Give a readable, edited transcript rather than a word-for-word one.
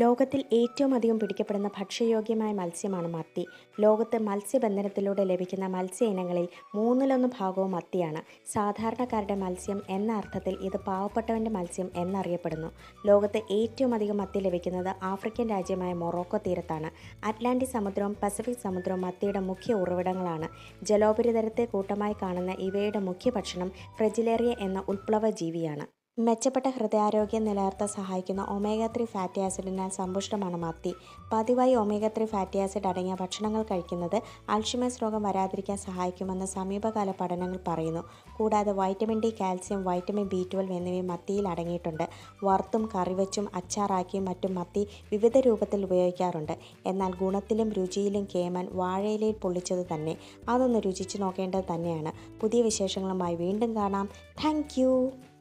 ലോകത്തിൽ ഏറ്റവും അധികം പിടിക്കപ്പെടുന്ന ഭക്ഷ്യയോഗ്യമായ മത്സ്യമാണ് മത്തി. ലോകത്ത് മത്സ്യബന്ധനത്തിലൂടെ ലഭിക്കുന്ന മത്സ്യ ഇനങ്ങളിൽ 3% ഭാഗവും മത്തിയാണ്. സാധാരണക്കാരുടെ മത്സ്യം എന്ന അർത്ഥത്തിൽ ഇത് പാവപ്പെട്ടവൻ്റെ മത്സ്യം എന്നറിയപ്പെടുന്നു. ലോകത്ത് ഏറ്റവും അധികം മത്തി ലഭിക്കുന്നത് ആഫ്രിക്കൻ രാജ്യമായ മൊറോക്കോ തീരത്താണ്. അറ്റ്ലാന്റിക് സമുദ്രവും പസഫിക് സമുദ്രവും മത്തിയുടെ മുഖ്യ ഉറവിടങ്ങളാണ്. ജലോപരിതലത്തെ കൂട്ടമായി കാണുന്ന ഇവയുടെ മുഖ്യ ഭക്ഷണം ഫ്രജിലേറിയ എന്ന ഉൽപ്ലവ ജീവിയാണ്. മെച്ചപ്പെട്ട ഹൃദയാരോഗ്യം നിലനിർത്താൻ സഹായിക്കുന്ന omega-3 ഫാറ്റി ആസിഡിനാൽ സമ്പുഷ്ടമാണ് മത്തി. പതിവായി omega-3 ഫാറ്റി ആസിഡ് അടങ്ങിയ ഭക്ഷണങ്ങൾ കഴിക്കുന്നത് അൾഷിമേഴ്സ് രോഗം വരാതിരിക്കാൻ സഹായിക്കുമെന്ന് സമീപകാല പഠനങ്ങൾ പറയുന്നു. കൂടാതെ vitamin D, calcium, vitamin B12 എന്നിവയും മത്തിയിൽ അടങ്ങിയിട്ടുണ്ട്. വറുത്തും കറിവെച്ചും അച്ചാറാക്കിയും മറ്റും മത്തി വിവിധ രൂപത്തിൽ ഉപയോഗിക്കാറുണ്ട്. എന്നാൽ ഗുണത്തിലും രുചിയിലും കേമൻ വാഴയിലയിൽ പൊള്ളിച്ചത് തന്നെ. അതൊന്ന് രുചിച്ചു നോക്കേണ്ടത് തന്നെയാണ്. പുതിയ വിശേഷങ്ങളുമായി വീണ്ടും കാണാം. താങ്ക്